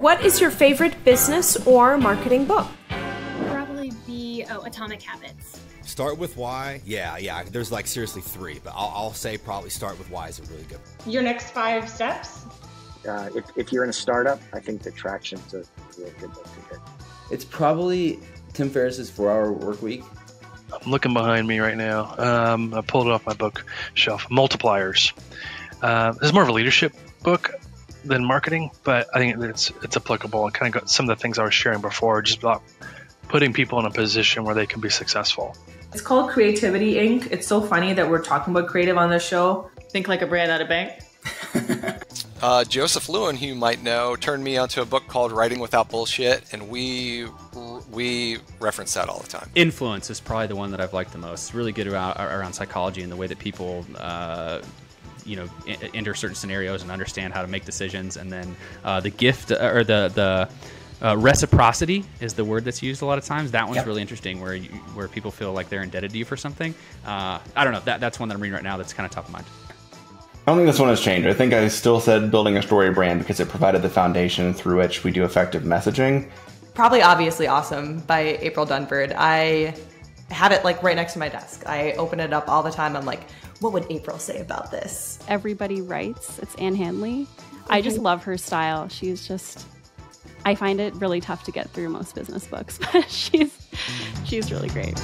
What is your favorite business or marketing book? Probably be, Atomic Habits. Start with Why. Yeah. There's like seriously three, but I'll say probably Start with Why is a really good one. Your Next Five Steps. If you're in a startup, I think the Traction's a really good book to get. It's probably Tim Ferriss's 4-Hour Work Week. I'm looking behind me right now. I pulled it off my bookshelf. Multipliers. It's more of a leadership book than marketing, but I think it's applicable. It kind of got some of the things I was sharing before, just about putting people in a position where they can be successful. It's called Creativity Inc. It's so funny that we're talking about creative on this show. Think Like a Brand, Not a Bank. Joseph Lewin, who you might know, turned me onto a book called Writing Without Bullshit, and we reference that all the time. Influence is probably the one that I've liked the most. It's really good around psychology and the way that people enter certain scenarios and understand how to make decisions. And then the gift or the reciprocity is the word that's used a lot of times. That one's really interesting, where people feel like they're indebted to you for something. I don't know. That's one that I'm reading right now that's kind of top of mind. I don't think this one has changed. I think I still said Building a Story Brand because it provided the foundation through which we do effective messaging. Probably Obviously Awesome by April Dunford. I have it like right next to my desk. I open it up all the time. I'm like, what would April say about this? Everybody Writes. It's Ann Handley. I just love her style. She's just, I find it really tough to get through most business books, but she's really great.